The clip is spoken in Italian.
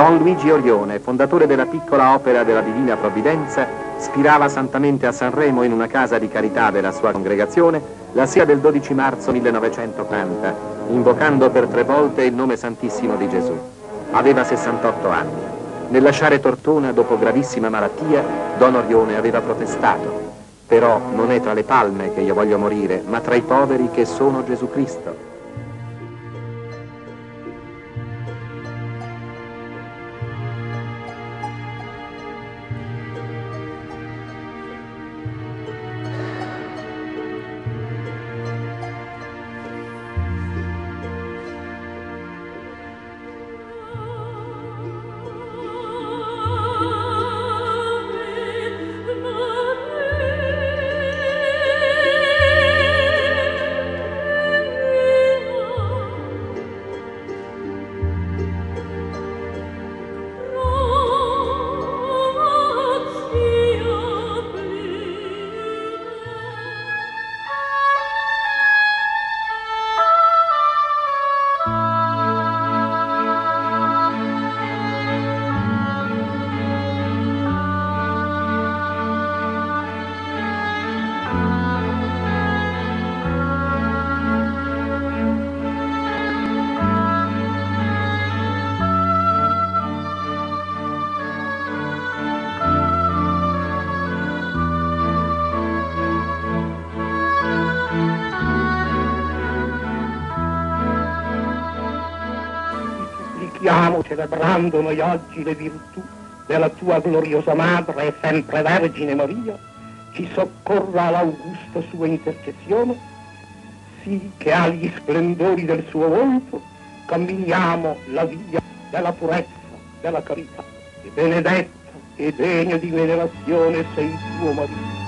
Don Luigi Orione, fondatore della piccola opera della Divina Provvidenza, spirava santamente a Sanremo in una casa di carità della sua congregazione la sera del 12 marzo 1980, invocando per 3 volte il nome santissimo di Gesù. Aveva 68 anni. Nel lasciare Tortona dopo gravissima malattia, Don Orione aveva protestato. Però non è tra le palme che io voglio morire, ma tra i poveri che sono Gesù Cristo. Stiamo celebrando noi oggi le virtù della tua gloriosa madre e sempre Vergine Maria, ci soccorra l'augusta sua intercessione, sì che agli splendori del suo volto camminiamo la via della purezza, della carità, e benedetto e degno di venerazione sei tuo marito.